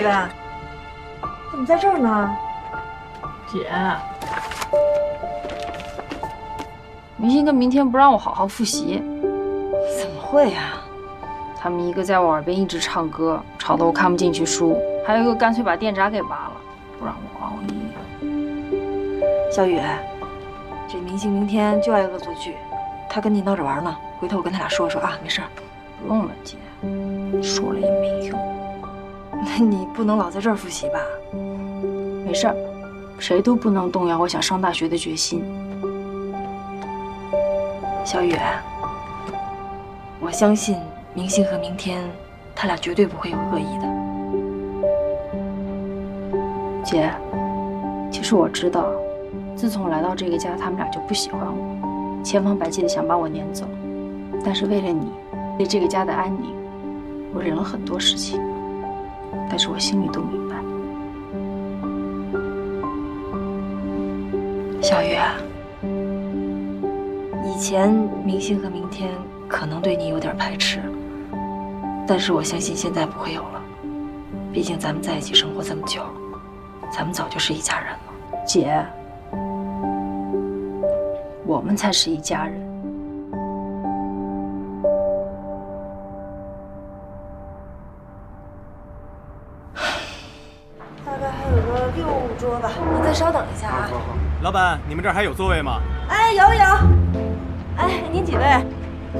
雨，怎么在这儿呢？姐，于心跟明天不让我好好复习。怎么会呀？他们一个在我耳边一直唱歌，吵得我看不进去书；还有一个干脆把电闸给拔了，不让我熬夜。小雨，这明星明天就爱恶作剧，他跟你闹着玩呢。回头我跟他俩说说啊，没事。 不用了，姐，说了也没用。那你不能老在这儿复习吧？没事儿，谁都不能动摇我想上大学的决心。小雨，我相信明星和明天，他俩绝对不会有恶意的。姐，其实我知道，自从来到这个家，他们俩就不喜欢我，千方百计的想把我撵走，但是为了你。 为这个家的安宁，我忍了很多事情，但是我心里都明白。小雨啊，以前明星和明天可能对你有点排斥，但是我相信现在不会有了。毕竟咱们在一起生活这么久，咱们早就是一家人了。姐，我们才是一家人。 稍等一下啊，老板，你们这儿还有座位吗？哎，有。哎，您几位？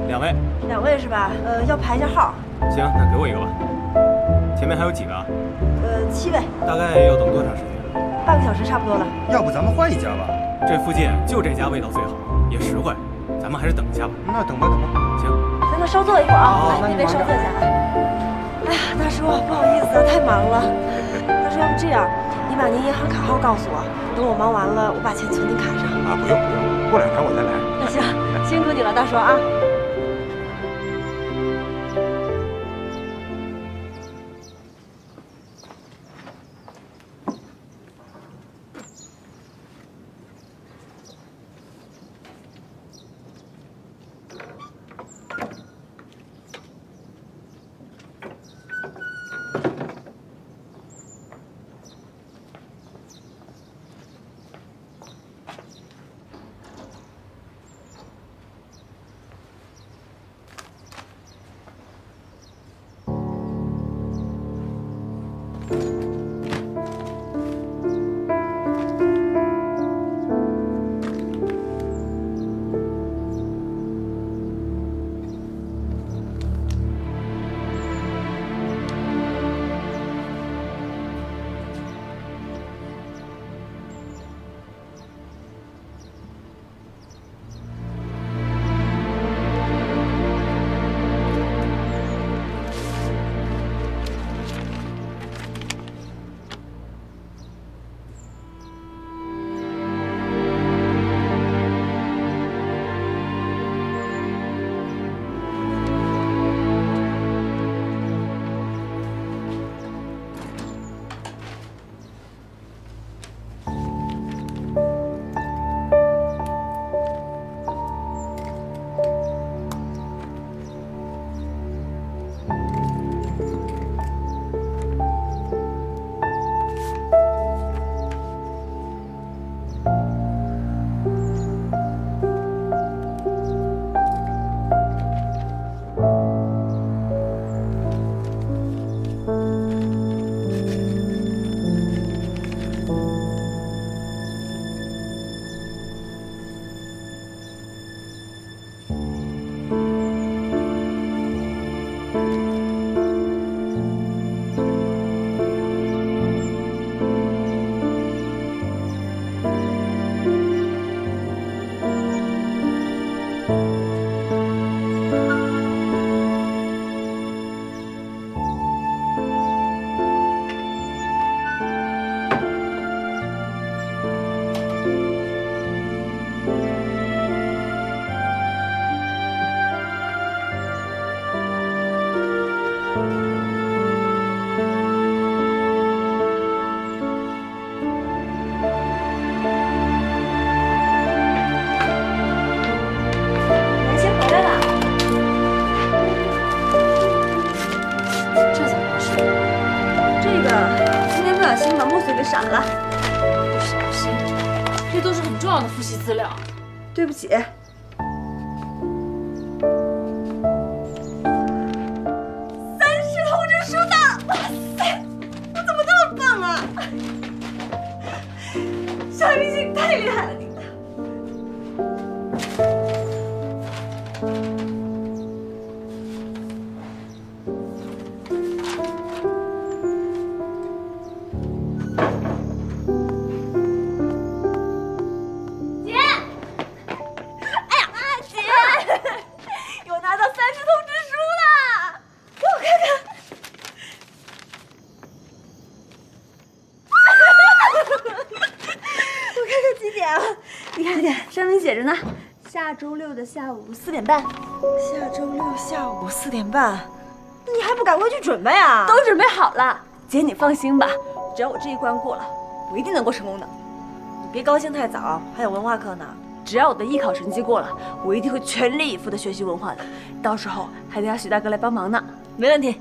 两位。两位是吧？要排一下号。行，那给我一个吧。前面还有几个？7位。大概要等多长时间？半个小时差不多了。要不咱们换一家吧？这附近就这家味道最好，也实惠。咱们还是等一下吧。那等吧，行。咱们稍坐一会儿啊，来那边稍坐一下。哎呀，大叔，不好意思啊，太忙了。大叔，要不这样？ 把您银行卡号告诉我，等我忙完了，我把钱存您卡上。啊，不用，过2天我再来。那行，辛苦你了，大叔啊。赶了。小心，这都是很重要的复习资料。对不起。 下周六的下午4点半，下周6下午4点半，你还不赶快去准备啊？都准备好了，姐你放心吧，只要我这一关过了，我一定能够成功的。你别高兴太早，还有文化课呢。只要我的艺考成绩过了，我一定会全力以赴的学习文化的，到时候还得让许大哥来帮忙呢。没问题，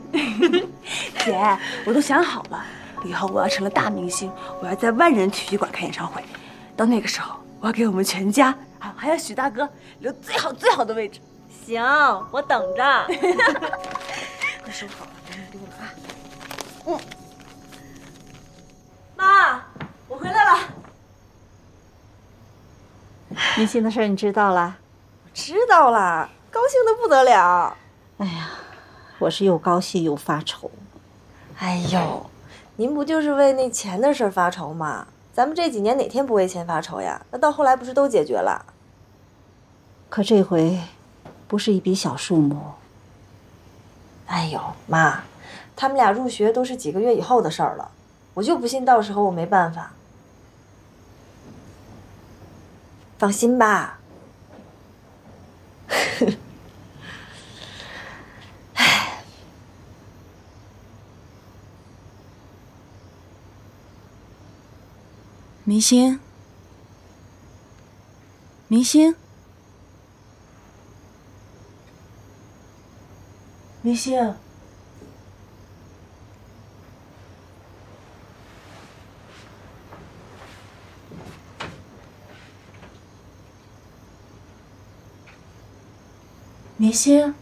姐，我都想好了，以后我要成了大明星，我要在万人体育馆开演唱会，到那个时候我要给我们全家。 还有许大哥留最好的位置，行，我等着。快收好了，别弄丢了啊！嗯，妈，我回来了。明星的事你知道了？我知道了，高兴的不得了。哎呀，我是又高兴又发愁。哎呦，您不就是为那钱的事发愁吗？ 咱们这几年哪天不为钱发愁呀？那到后来不是都解决了？可这回，不是一笔小数目。哎呦妈，他们俩入学都是几个月以后的事儿了，我就不信到时候我没办法。放心吧。哎。 明星，明星，明星，明星，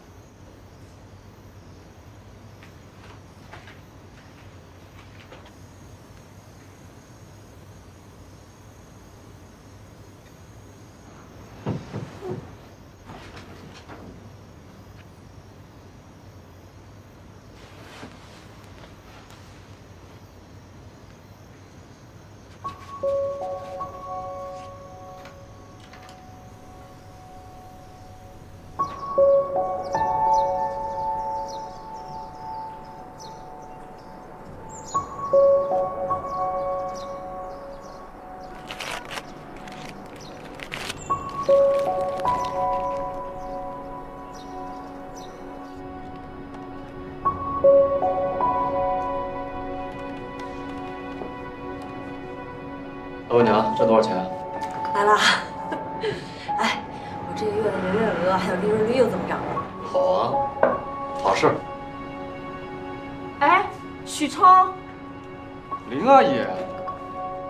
老板娘，赚多少钱啊？来了。哎，我这个月的营业额还有利润率又增长了。好啊，好事。哎，许冲。林阿姨，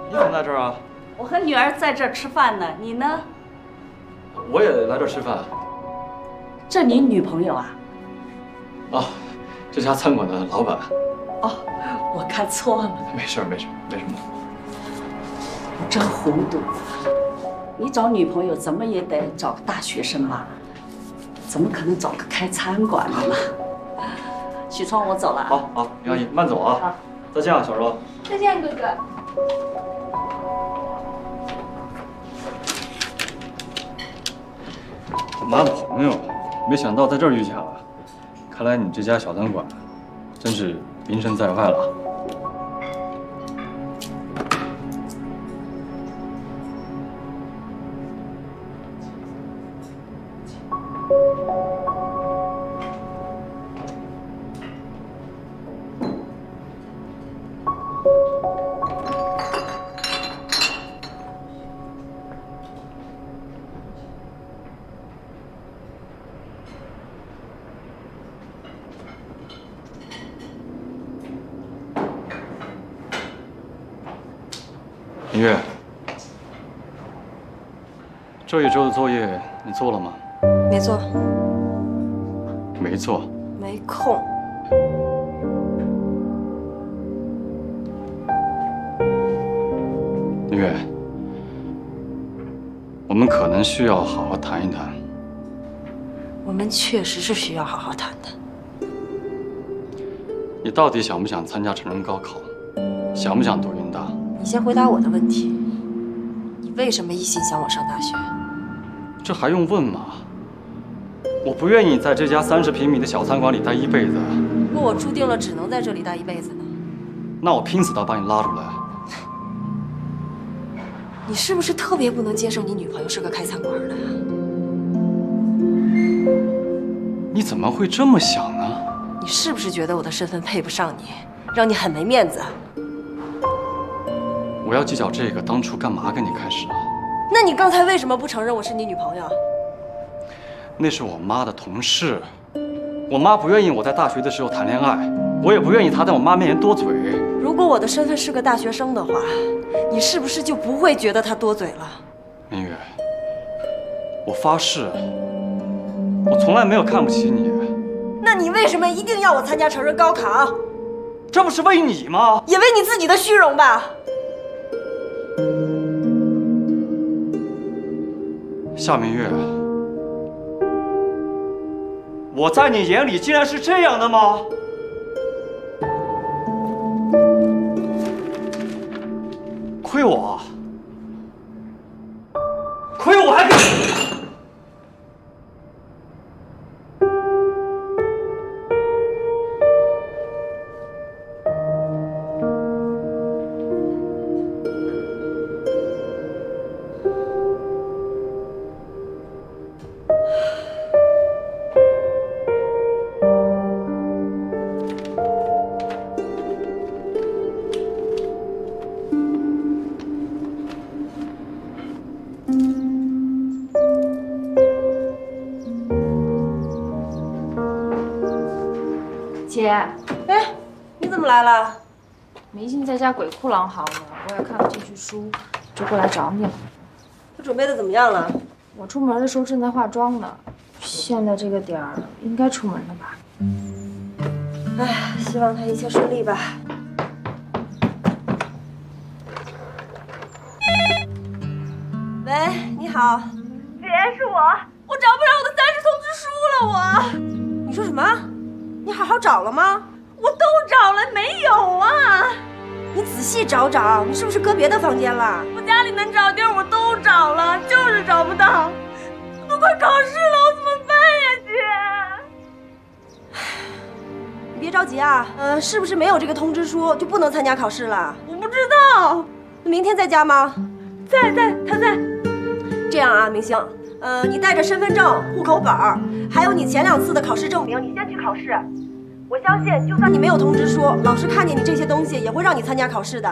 你怎么在这儿啊？我和女儿在这儿吃饭呢，你呢？我也来这儿吃饭。这你女朋友啊？啊，这家餐馆的老板。哦，我看错了。没事，没什么。 我真糊涂，你找女朋友怎么也得找个大学生吧？怎么可能找个开餐馆的嘛？许川，我走了。好，林阿姨慢走啊！再见啊，小柔。再见，哥哥。妈的朋友，没想到在这儿遇见了。看来你这家小餐馆，真是名声在外了。明月，这一周的作业你做了吗？没做。没做。没空。明月，我们可能需要好好谈一谈。我们确实是需要好好谈谈。 你到底想不想参加成人高考？想不想读云大？你先回答我的问题。你为什么一心想我上大学？这还用问吗？我不愿意在这家30平米的小餐馆里待一辈子。若我注定了只能在这里待一辈子呢？那我拼死的把你拉出来。你是不是特别不能接受你女朋友是个开餐馆的呀？你怎么会这么想呢？ 你是不是觉得我的身份配不上你，让你很没面子？我要计较这个，当初干嘛跟你开始啊？那你刚才为什么不承认我是你女朋友？那是我妈的同事，我妈不愿意我在大学的时候谈恋爱，我也不愿意她在我妈面前多嘴。如果我的身份是个大学生的话，你是不是就不会觉得她多嘴了？明月，我发誓，我从来没有看不起你。 那你为什么一定要我参加成人高考？这不是为你吗？也为你自己的虚荣吧。夏明月，我在你眼里竟然是这样的吗？亏我，亏我还敢！ 姐，哎，你怎么来了？迷信在家鬼哭狼嚎的，我也看不进去书，就过来找你了。我准备的怎么样了？我出门的时候正在化妆呢，现在这个点儿应该出门了吧？哎，希望他一切顺利吧。喂，你好，姐，是我，我找不着我的30通知书了，我。你说什么？ 你好好找了吗？我都找了，没有啊！你仔细找找，你是不是搁别的房间了？我家里能找地儿我都找了，就是找不到。都快考试了，我怎么办呀，姐？你别着急啊，是不是没有这个通知书就不能参加考试了？我不知道。明天在家吗？在，他在。这样啊，明星。 你带着身份证、户口本，还有你前2次的考试证明，你先去考试。我相信，就算你没有通知书，老师看见你这些东西也会让你参加考试的。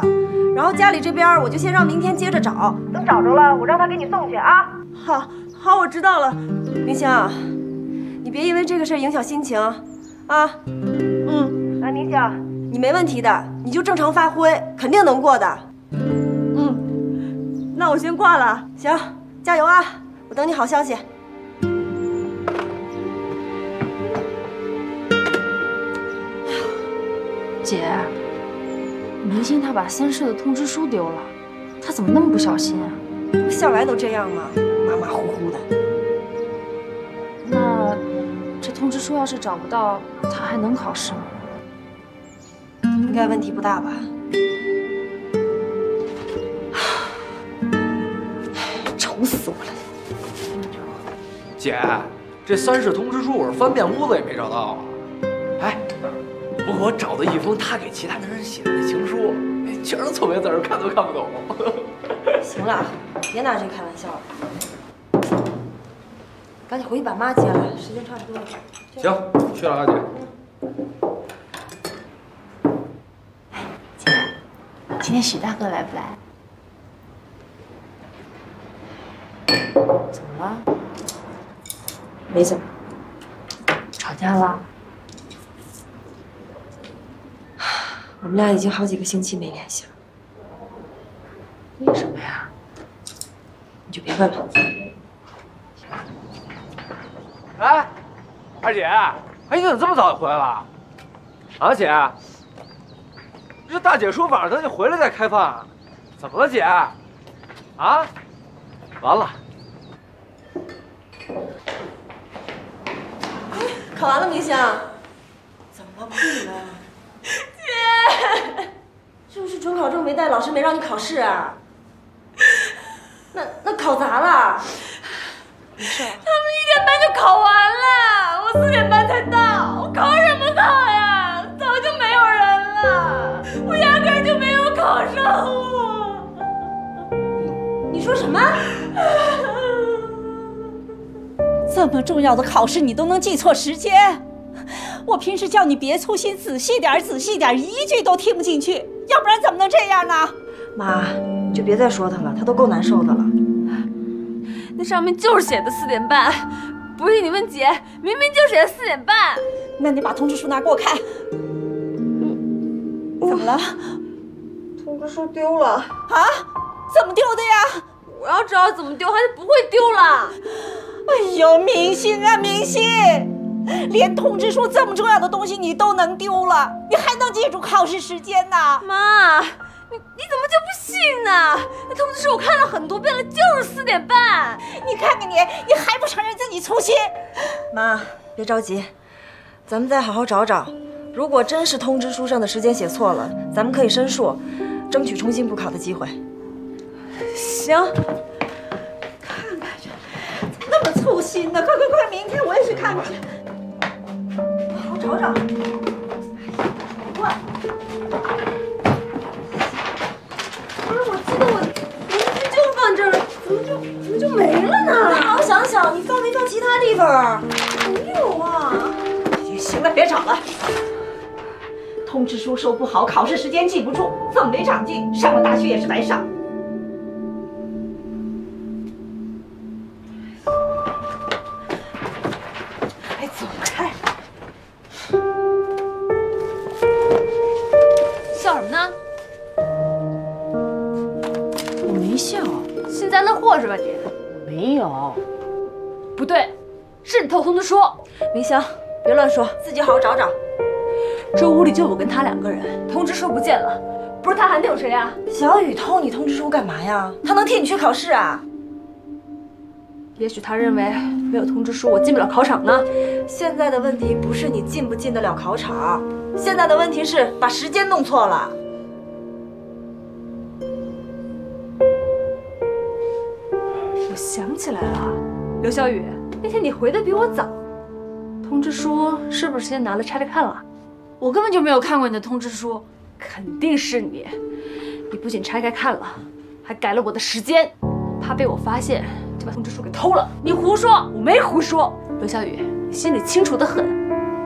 然后家里这边，我就先让明天接着找，等找着了，我让他给你送去啊。好，我知道了。明星，你别因为这个事影响心情，啊，嗯，哎，明星，你没问题的，你就正常发挥，肯定能过的。嗯，那我先挂了。行，加油啊！ 我等你好消息。姐，明星他把3室的通知书丢了，他怎么那么不小心啊？向来都这样嘛，马马虎虎的。那这通知书要是找不到，他还能考试吗？应该问题不大吧。 愁死我了！ 姐，这3室通知书我是翻遍屋子也没找到啊！哎，不过我找到一封他给其他男人写的那情书，全是错别字，看都看不懂。行了，别拿这开玩笑了，赶紧回去把妈接来，时间差不多了。行，去了啊，姐。哎，姐，今天许大哥来不来？怎么了？ 没怎么，吵架了。我们俩已经好几个星期没联系了。为什么呀？你就别问了。哎，二姐，哎，你怎么这么早就回来了？啊，姐，这大姐说晚上等你回来再开饭，怎么了，姐？啊？完了。 考完了，明星，怎么了？不理我，姐，是不是准考证没带？老师没让你考试啊？那考砸了？没事，他们1点半就考完了，我4点半才到，我考什么考呀？早就没有人了，我压根就没有考上我。你说什么？ 这么重要的考试你都能记错时间，我平时叫你别粗心，仔细点，仔细点，一句都听不进去，要不然怎么能这样呢？妈，你就别再说他了，他都够难受的了。那上面就是写的4点半，不信你问姐，明明就写的4点半。那你把通知书拿给我看。怎么了？通知书丢了啊？怎么丢的呀？我要知道怎么丢，他就不会丢了。 哎呦，明星啊明星，连通知书这么重要的东西你都能丢了，你还能记住考试时间呢？妈，你怎么就不信呢？那通知书我看了很多遍了，就是4点半。你看看你，你还不承认自己粗心？妈，别着急，咱们再好好找找。如果真是通知书上的时间写错了，咱们可以申诉，争取重新补考的机会。行。 这么粗心的，快！明天我也去看看去，我找找。怪，不是，我记得我明明就放这儿，怎么就没了呢？好好想想，你放没放其他地方？没有啊。行了，别找了。通知书收不好，考试时间记不住，这么没长进，上了大学也是白上。 明香，别乱说，自己好好找找。这屋里就我跟他2个人，通知书不见了，不是他还能有谁呀？小雨偷你通知书干嘛呀？他能替你去考试啊？也许他认为没有通知书我进不了考场呢。现在的问题不是你进不进得了考场，现在的问题是把时间弄错了。我想起来了，刘小雨，那天你回的比我早。 通知书是不是先拿来拆着看了？我根本就没有看过你的通知书，肯定是你。你不仅拆开看了，还改了我的时间，怕被我发现，就把通知书给偷了。你胡说，我没胡说。刘小雨，你心里清楚的很，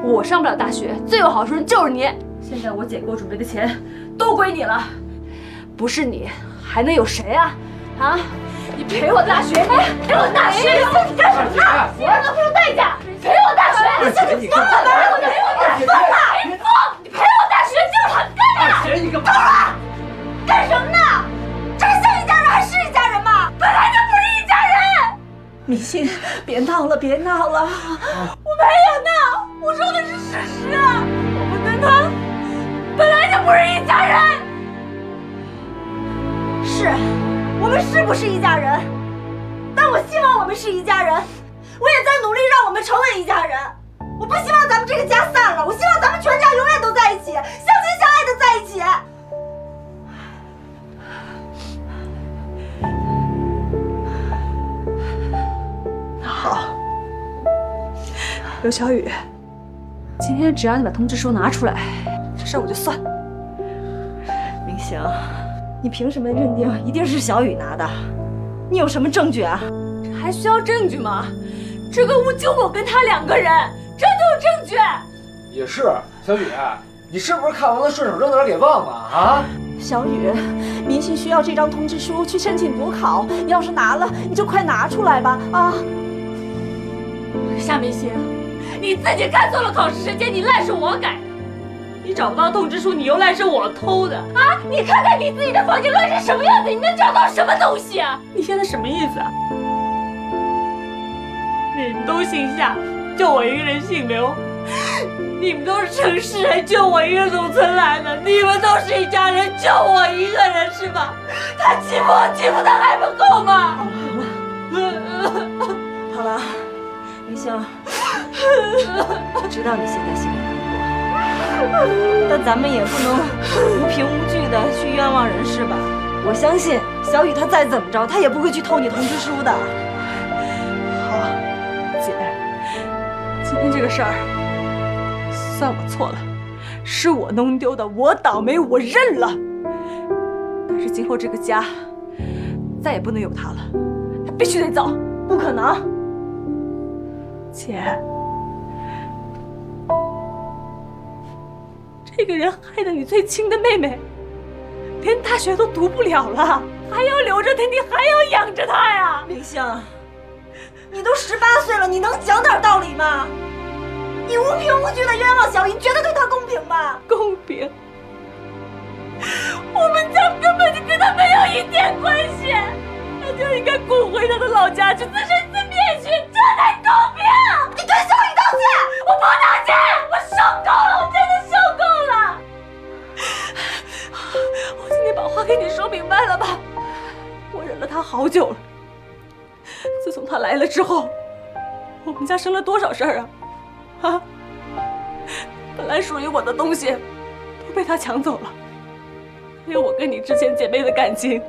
我上不了大学，最有好处的就是你。现在我姐给我准备的钱都归你了，不是你还能有谁啊？啊？ 你陪我大学，陪我大学，你干什么？你让他付出代价，陪我大学，你疯了！你疯了！你疯！你陪我大学就是很干的。你疯了！干什么呢？这是像一家人还是一家人吗？本来就不是一家人。米信，别闹了，别闹了！我没有闹，我说的是事实啊！我跟他本来就不是一家人。是。 我们是不是一家人？但我希望我们是一家人，我也在努力让我们成为一家人。我不希望咱们这个家散了，我希望咱们全家永远都在一起，相亲相爱的在一起。那好，刘小雨，今天只要你把通知书拿出来，这事儿我就算。明星。 你凭什么认定一定是小雨拿的？你有什么证据啊？这还需要证据吗？这个屋就我跟他2个人，这就有证据。也是，小雨，你是不是看完了顺手扔哪儿给忘了啊？小雨，明星需要这张通知书去申请补考，你要是拿了，你就快拿出来吧啊！夏明星，你自己看错了考试时间，你赖是我改的。你找不到通知书，你又赖是我偷的啊！你看看你自己的房间乱成什么样子，你能找到什么东西啊？你现在什么意思啊？你们都姓夏，就我一个人姓刘。你们都是城市人，就我一个农村来的。你们都是一家人，就我一个人是吧？他欺负我，欺负他还不够吗？好了，云星，我知道你现在心里难过，但咱们也不能无凭无据的去冤枉人是吧？我相信小雨他再怎么着，他也不会去偷你通知书的。好，姐，今天这个事儿。 算我错了，是我弄丢的，我倒霉，我认了。但是今后这个家再也不能有他了，他必须得走，不可能。姐，这个人害得你最亲的妹妹，连大学都读不了了，还要留着他，你还要养着他呀！明星，你都18岁了，你能讲点道理吗？ 你无凭无据的冤枉小姨，你觉得对她公平吗？公平？我们家根本就跟她没有一点关系，她就应该滚回她的老家去自生自灭去，这才公平！你对小姨道歉，我不道歉，我受够了，我真的受够了。我今天把话给你说明白了吧？我忍了她好久了，自从她来了之后，我们家生了多少事儿啊！ 啊！本来属于我的东西，都被他抢走了。还有我跟你之前姐妹的感情，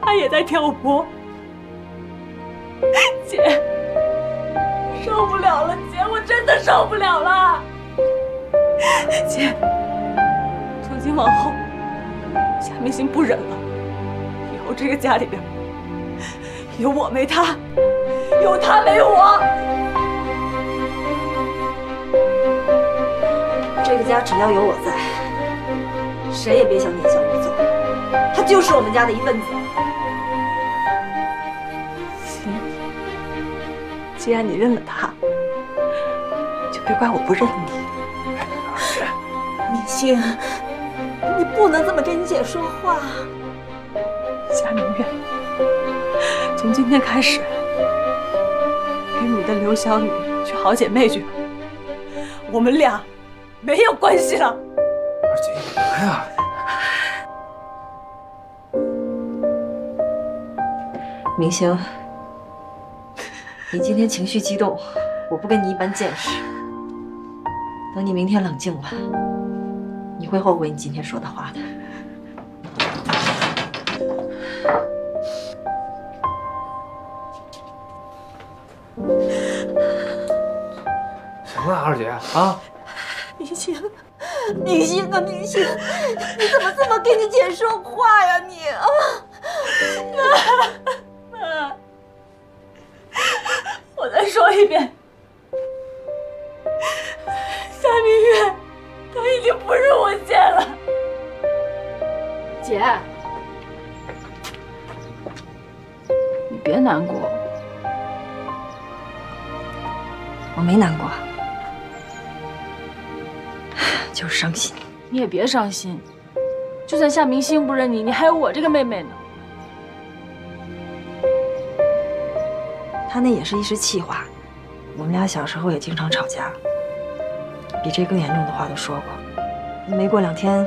他也在挑拨。姐，受不了了，姐，我真的受不了了。姐，从今往后，夏明心不忍了。以后这个家里边，有我没他，有他没我。 这个家只要有我在，谁也别想撵小雨走，他就是我们家的一份子。行，既然你认了他，就别怪我不认你。老师，明星，你不能这么跟你姐说话。夏明月，从今天开始，跟你的刘小雨去好姐妹去吧，我们俩。 没有关系了，二姐，你干嘛呀？明星，你今天情绪激动，我不跟你一般见识。等你明天冷静了，你会后悔你今天说的话的。行了，二姐啊。 明星，明星啊，明星，你怎么这么跟你姐说话呀你啊？妈，我再说一遍，夏明月，她已经不是我姐了。姐，你别难过，我没难过。 就是伤心，你也别伤心。就算夏明星不认你，你还有我这个妹妹呢。他那也是一时气话，我们俩小时候也经常吵架，比这更严重的话都说过。没过2天，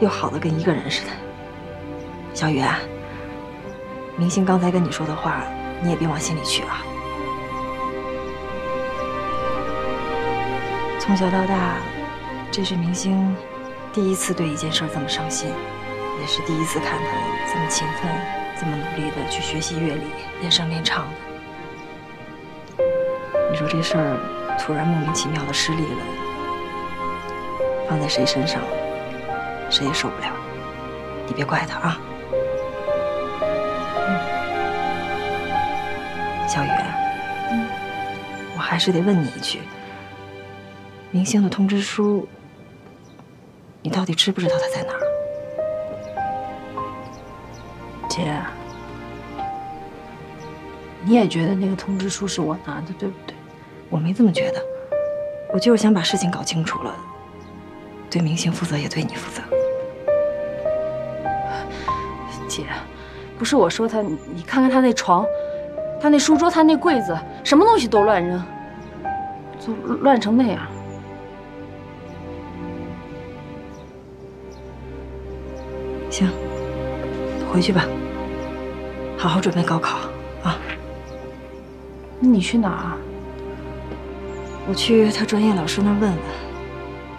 又好的跟一个人似的。小雨，明星刚才跟你说的话，你也别往心里去啊。从小到大。 这是明星第一次对一件事这么上心，也是第一次看他这么勤奋、这么努力的去学习乐理、练声练唱的。你说这事儿突然莫名其妙的失利了，放在谁身上，谁也受不了。你别怪他啊。嗯，小雨，我还是得问你一句，明星的通知书。 你到底知不知道他在哪儿？姐，你也觉得那个通知书是我拿的，对不对？我没这么觉得，我就是想把事情搞清楚了，对明星负责，也对你负责。姐，不是我说他，你看看他那床，他那书桌，他那柜子，什么东西都乱扔，都乱成那样。 行，回去吧，好好准备高考啊。你去哪儿？我去他专业老师那儿问问，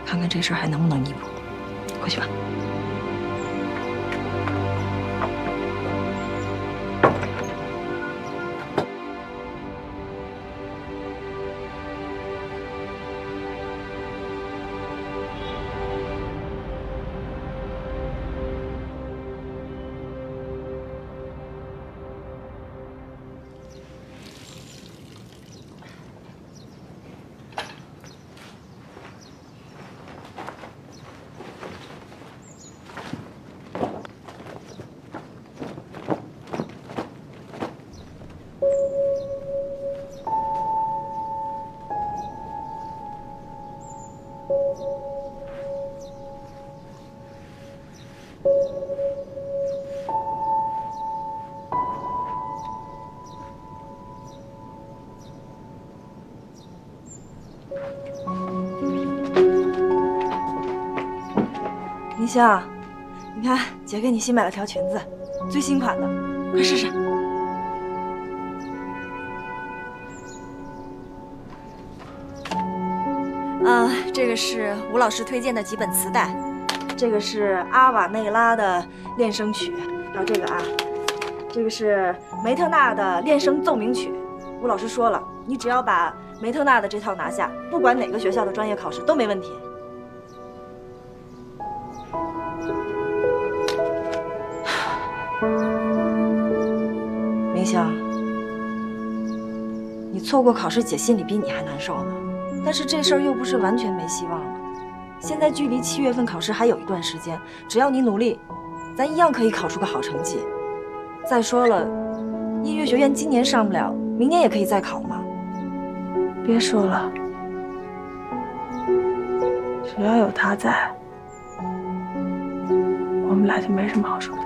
看看这事儿还能不能弥补。回去吧。明星，你看，姐给你新买了条裙子，最新款的，快试试。 这个是吴老师推荐的几本磁带，这个是阿瓦内拉的练声曲，还有这个啊，这个是梅特纳的练声奏鸣曲。吴老师说了，你只要把梅特纳的这套拿下，不管哪个学校的专业考试都没问题。明星，你错过考试，姐心里比你还难受呢。 但是这事儿又不是完全没希望了，现在距离7月份考试还有一段时间，只要你努力，咱一样可以考出个好成绩。再说了，音乐学院今年上不了，明年也可以再考嘛。别说了，只要有他在，我们俩就没什么好说的。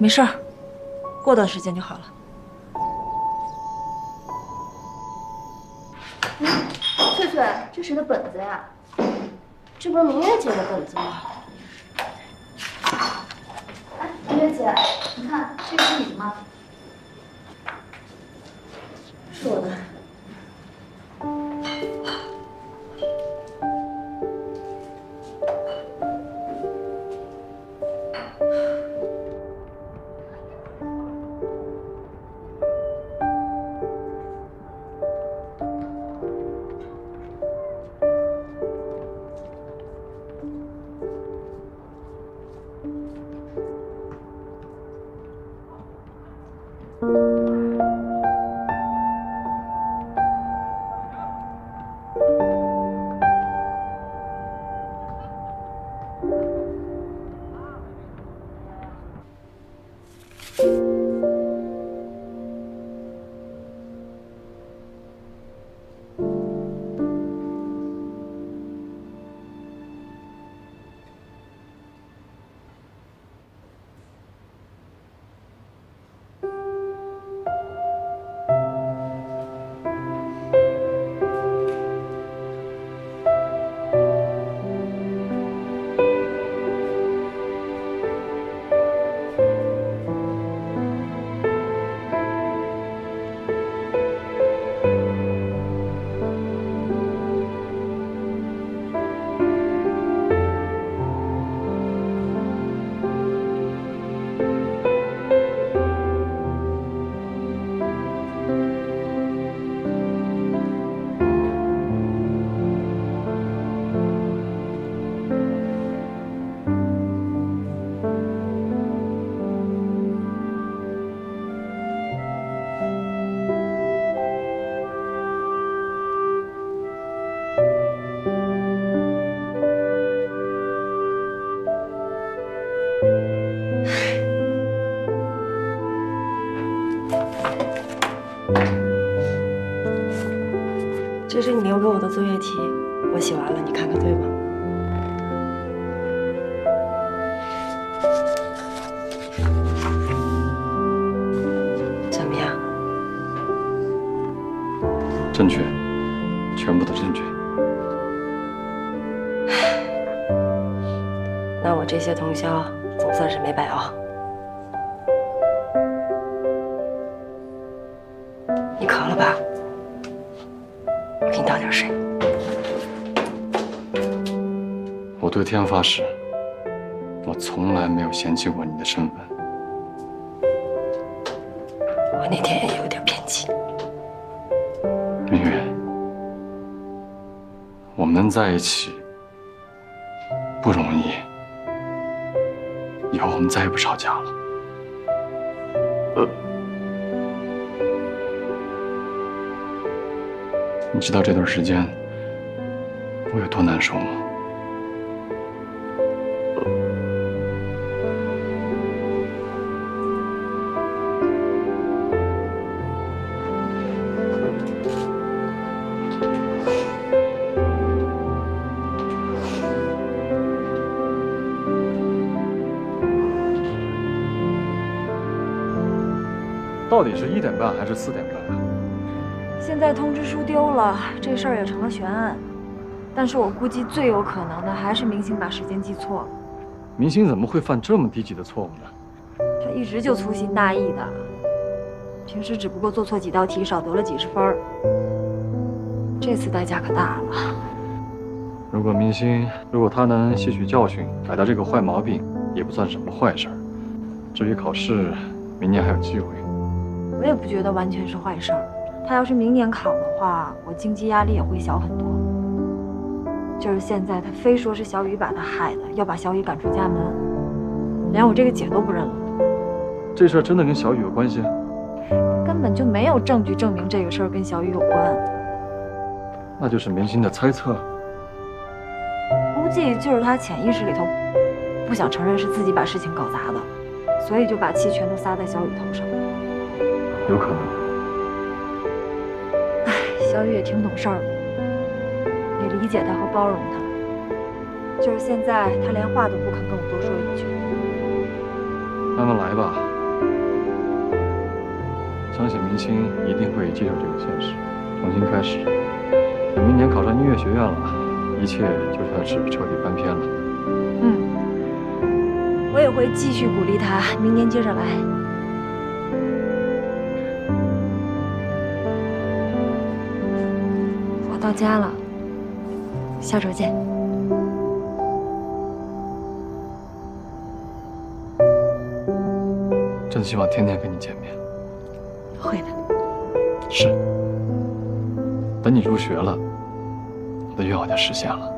没事儿，过段时间就好了。翠翠，这谁的本子呀？这不是明月姐的本子吗？哎，明月姐，你看，这个是你的吗？是我的。你留给我的作业题，我写完了，你看看对吗？ 正确，全部都正确。那我这些通宵总算是没白熬。你渴了吧？我给你倒点水。我对天发誓，我从来没有嫌弃过你的身份。我那天也有点偏激。 明月，我们能在一起不容易，以后我们再也不吵架了。你知道这段时间我有多难受吗？到底是1点半还是4点半啊？现在通知书丢了，这事儿也成了悬案。但是我估计最有可能的还是明星把时间记错了。明星怎么会犯这么低级的错误呢？他一直就粗心大意的，平时只不过做错几道题，少得了几十分。这次代价可大了。如果他能吸取教训，改掉这个坏毛病，也不算什么坏事儿。至于考试，明年还有机会。 我也不觉得完全是坏事儿。他要是明年考的话，我经济压力也会小很多。就是现在，他非说是小雨把他害的，要把小雨赶出家门，连我这个姐都不认了。这事儿真的跟小雨有关系？根本就没有证据证明这个事儿跟小雨有关。那就是明星的猜测。估计就是他潜意识里头不想承认是自己把事情搞砸的，所以就把气全都撒在小雨头上。 有可能。哎，小雨也挺懂事儿的，也理解他和包容他。就是现在，他连话都不肯跟我多说一句。慢慢来吧，相信明星一定会接受这个现实，重新开始。等明年考上音乐学院了，一切就算是彻底翻篇了。嗯，我也会继续鼓励他，明年接着来。 到家了，下周见。真希望天天跟你见面。会的。是。等你入学了，我的愿望就实现了。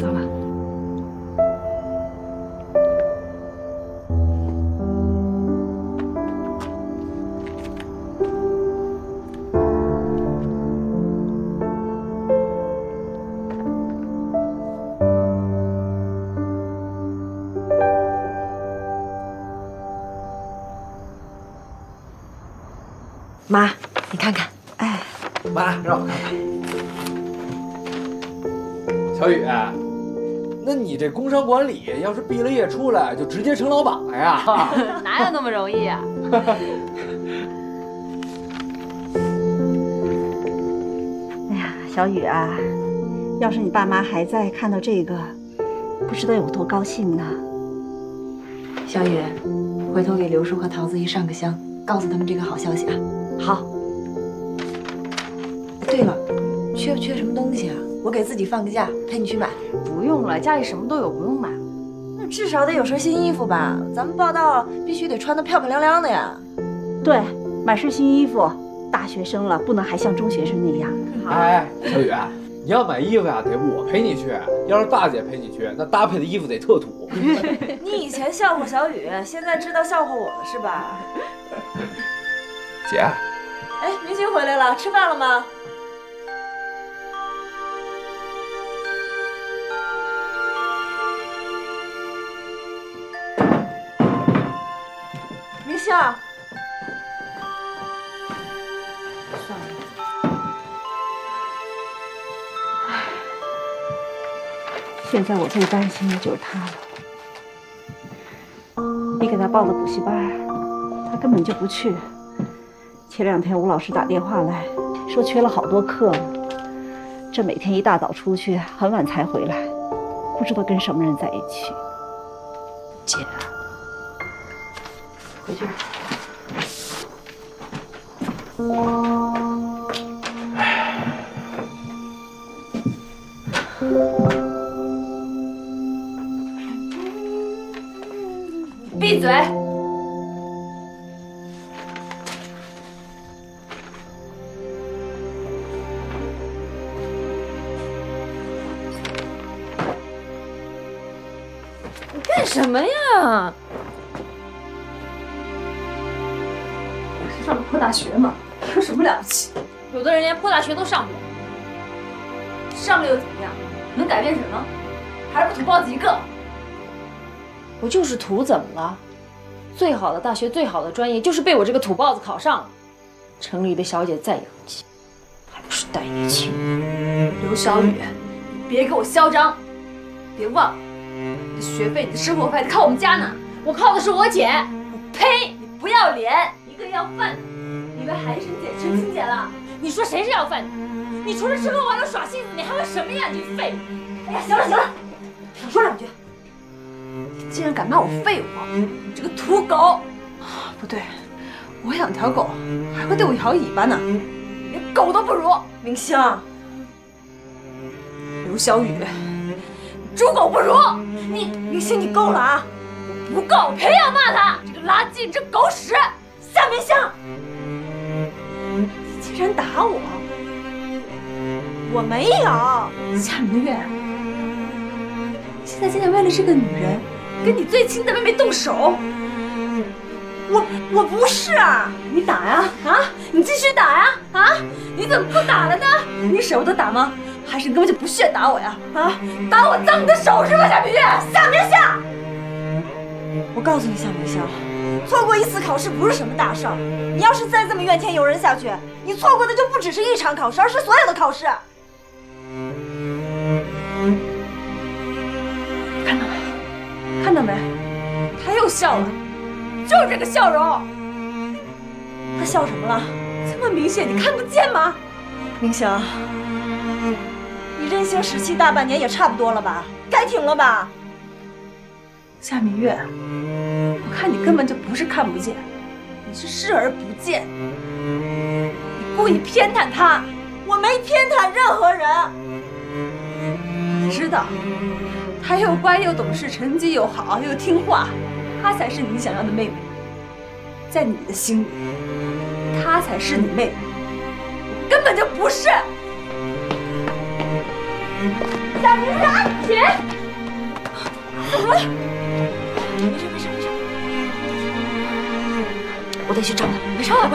走了。 妈，你看看，哎，妈，让我看看。小雨，那你这工商管理要是毕了业出来，就直接成老板了呀？哪有那么容易啊？哎呀，小雨啊，要是你爸妈还在看到这个，不知道有多高兴呢。小雨，回头给刘叔和桃子姨上个香，告诉他们这个好消息啊。 好。对了，缺不缺什么东西啊？我给自己放个假，陪你去买。不用了，家里什么都有，不用买。那至少得有身新衣服吧？咱们报道必须得穿得漂漂亮亮的呀。对，买身新衣服。大学生了，不能还像中学生那样。哎，小雨，你要买衣服呀，得我陪你去。要是大姐陪你去，那搭配的衣服得特土。你以前笑话小雨，现在知道笑话我了是吧？ 姐，哎，明星回来了，吃饭了吗？事儿？算了。唉，现在我最担心的就是他了。你给他报的补习班，他根本就不去。前两天吴老师打电话来，说缺了好多课呢。 这每天一大早出去，很晚才回来，不知道跟什么人在一起。姐，回去吧。闭嘴！ 什么呀？我是上了破大学嘛，有什么了不起？有的人连破大学都上不了，上了又怎么样？能改变什么？还是土包子一个。我就是土，怎么了？最好的大学，最好的专业，就是被我这个土包子考上了。城里的小姐再洋气，还不是带叶青？刘小雨，你别给我嚣张！别忘了。 你的学费，你的生活费，靠我们家呢。我靠的是我姐。我呸！你不要脸，一个要饭的，你以为韩神姐、陈青姐了？你说谁是要饭的？你除了吃喝玩乐耍性子，你还会什么呀？你废物！哎呀，行了行了，少说两句。你竟然敢骂我废物！你这个土狗！啊，不对，我养条狗，还会对我摇尾巴呢。连狗都不如。明星，刘小雨。 猪狗不如你，明星，你够了啊！我不够，我偏要骂他，这个垃圾，你这狗屎！夏明星，你竟然打我！我没有。夏明月，现在竟然为了这个女人，跟你最亲的妹妹动手！我不是啊！你打呀！啊！你继续打呀！啊！你怎么不打了呢？你舍不得打吗？ 还是你根本就不屑打我呀！啊，打我脏你的手是吧，夏明月？夏明夏，我告诉你，夏明夏，错过一次考试不是什么大事儿。你要是再这么怨天尤人下去，你错过的就不只是一场考试，而是所有的考试。看到没？看到没？他又笑了，就是这个笑容。他笑什么了？这么明显，你看不见吗？明霞。 你任性时期大半年也差不多了吧，该停了吧。夏明月，我看你根本就不是看不见，你是视而不见，你故意偏袒他。我没偏袒任何人。知道，他又乖又懂事，成绩又好又听话，他才是你想要的妹妹。在你的心里，他才是你妹妹，我根本就不是。 夏明月，姐，怎么了？没事没事没事，我得去找他，没事别管我。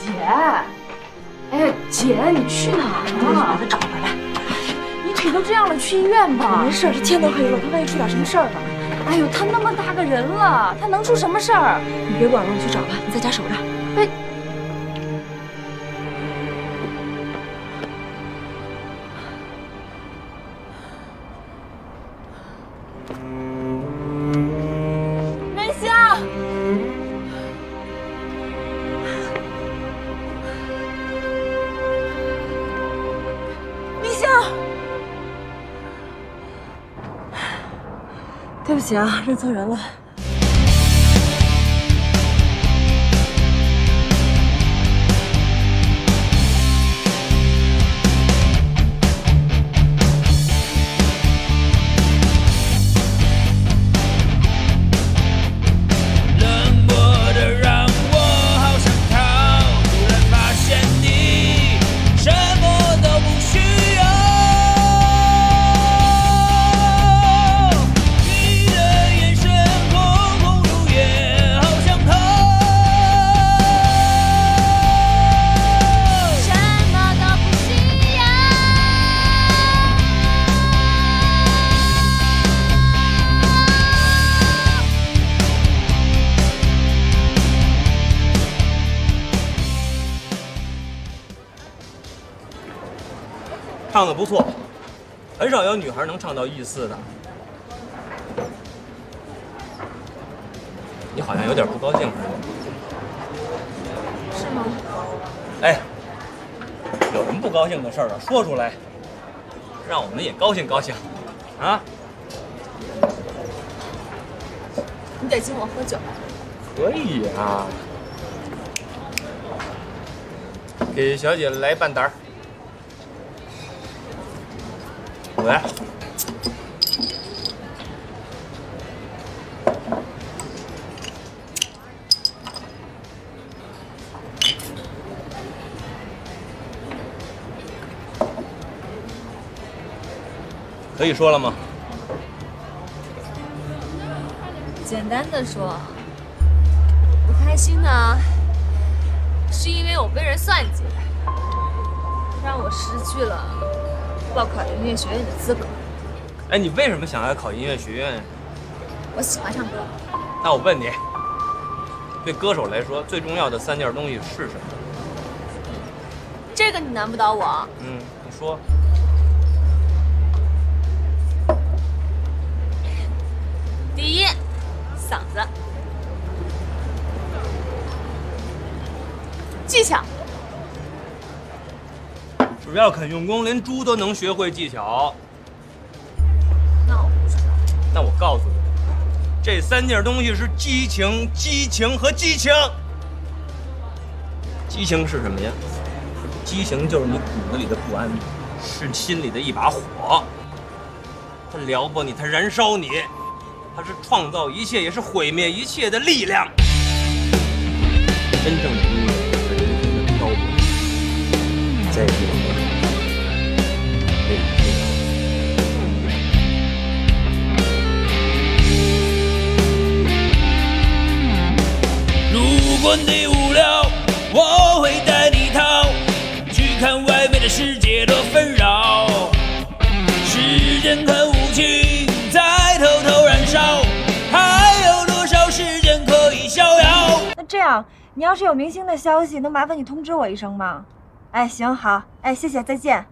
姐，哎，姐，你去哪儿啊？我得找回来。你腿都这样了，去医院吧。没事，这天都黑了，他万一出点什么事儿呢？哎呦，他那么大个人了，他能出什么事儿？你别管了，我去找他，你在家守着。哎。 对不起啊，认错人了。冷漠的让我好想逃，突然发现你什么都不需要。 生活。唱得不错，很少有女孩能唱到意思的。你好像有点不高兴似的，是吗？哎，有什么不高兴的事儿啊？说出来，让我们也高兴高兴，啊？你得请我喝酒。可以啊。 给小姐来半打儿，我来。可以说了吗？简单的说，不开心呢。 是因为我被人算计，让我失去了报考音乐学院的资格。哎，你为什么想要考音乐学院？我喜欢唱歌。那我问你，对歌手来说最重要的三件东西是什么？这个你难不倒我。嗯，你说。第一，嗓子。 技巧，只要肯用功，连猪都能学会技巧。那我不知道。那我告诉你，这三件东西是激情、激情和激情。激情是什么呀？激情就是你骨子里的不安，是心里的一把火。它撩拨你，它燃烧你，它是创造一切，也是毁灭一切的力量。真正的音乐。 在这里，如果你无聊，我会带你逃，去看外面的世界多纷扰。时间和武器在偷偷燃烧，还有多少时间可以逍遥？那这样，你要是有明星的消息，能麻烦你通知我一声吗？ 哎，行好，哎，谢谢，再见。